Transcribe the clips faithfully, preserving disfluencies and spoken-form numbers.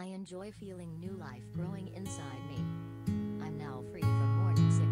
I enjoy feeling new life growing inside me. I'm now free from morning sickness.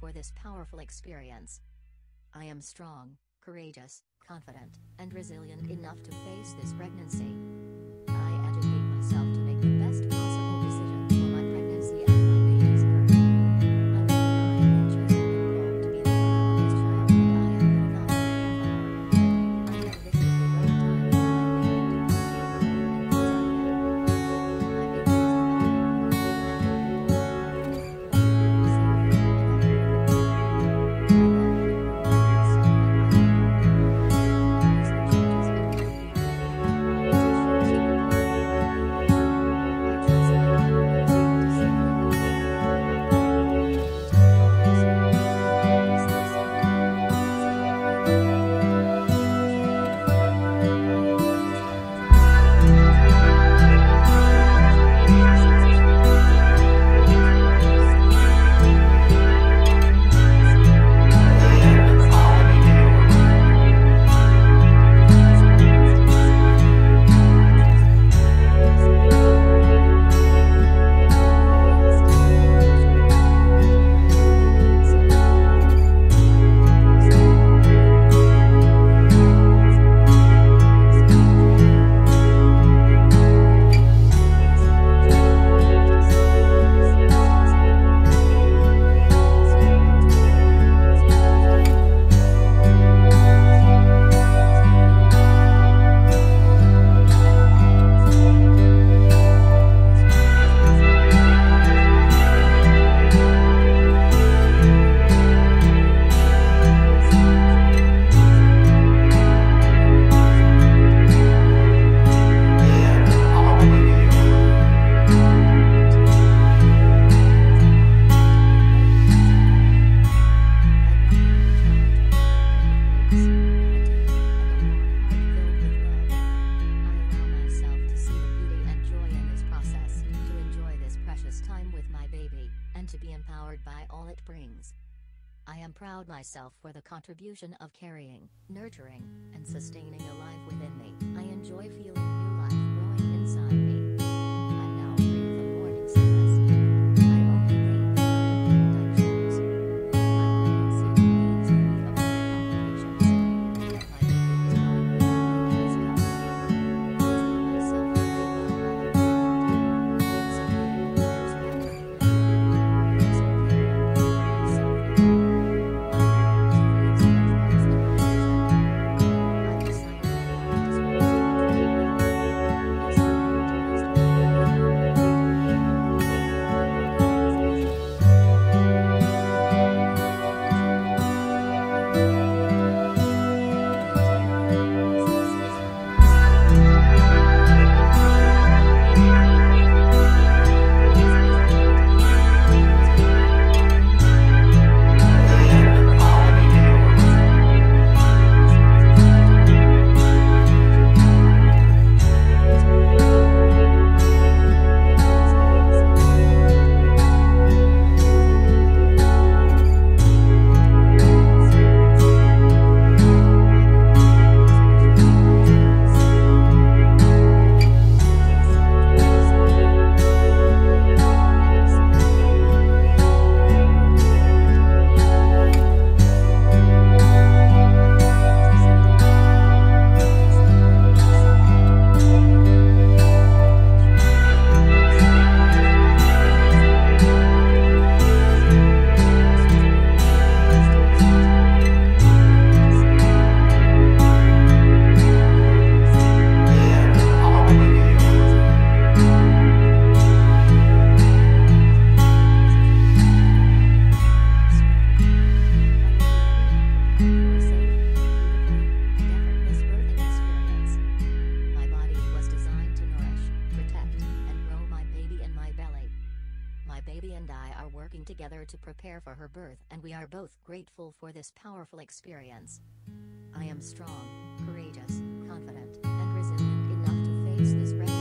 For this powerful experience. I am strong, courageous, confident, and resilient enough to face this pregnancy. I educate myself to make the best possible decision for my pregnancy and my baby's birth. I know this is the right time for my baby to be and because I am. My baby is proud myself for the contribution of carrying, nurturing, and sustaining a life within me. I enjoy feeling new life growing inside me. mother to prepare for her birth, and we are both grateful for this powerful experience. I am strong, courageous, confident, and resilient enough to face this pregnancy.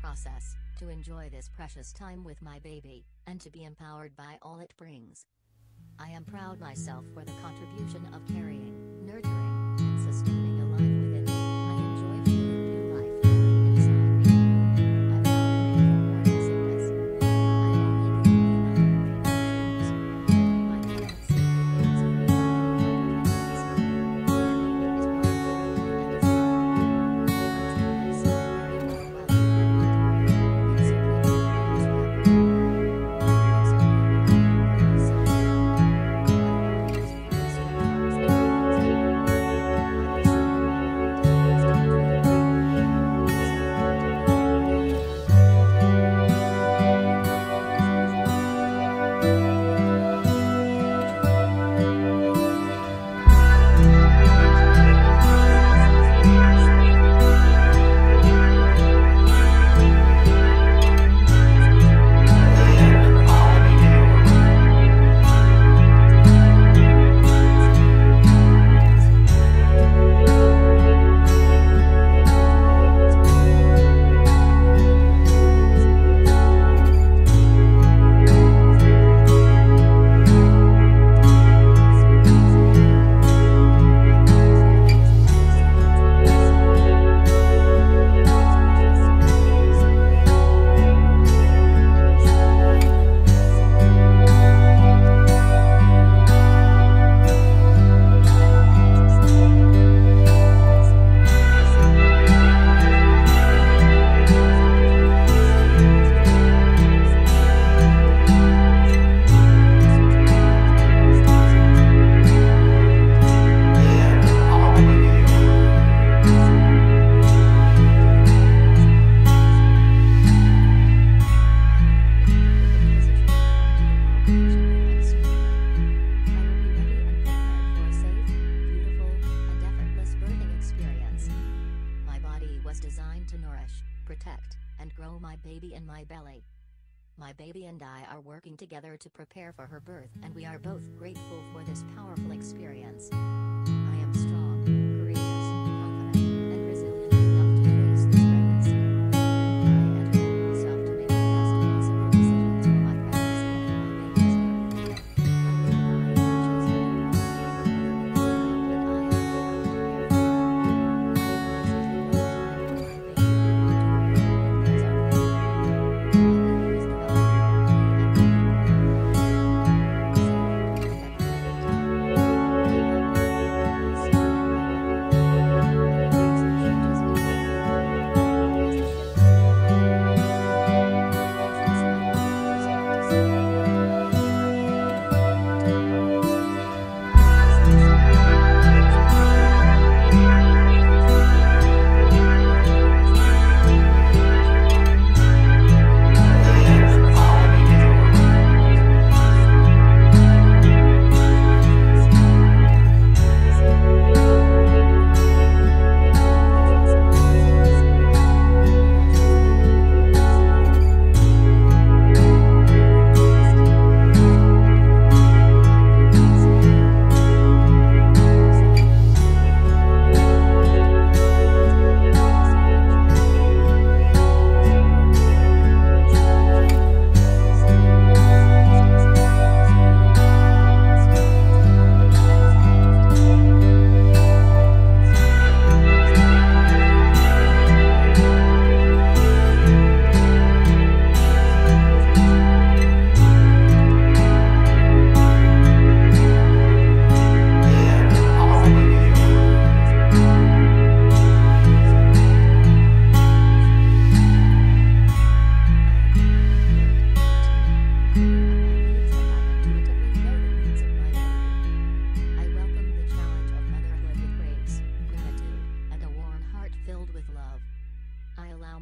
Process, to enjoy this precious time with my baby, and to be empowered by all it brings. I am proud myself for the contribution of carrying, nurturing, and sustaining a life within me. I enjoy feeling new life really inside me. I'm not made for sickness. I only believe in other people's dreams. My parents say the things for me are complications. My baby is wonderful and is lovely. I treat myself very well. Protect, and grow my baby in my belly. My baby and I are working together to prepare for her birth, and we are both grateful for this powerful experience. I am strong, courageous, confident, and resilient enough to face this pregnancy. I educate myself to make the best possible decisions for my pregnancy and my baby's birth. Only I have chosen to foster the mother because I am enough to care for. Thank you.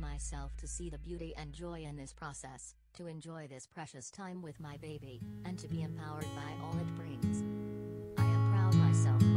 myself to see the beauty and joy in this process, to enjoy this precious time with my baby, and to be empowered by all it brings. I am proud myself.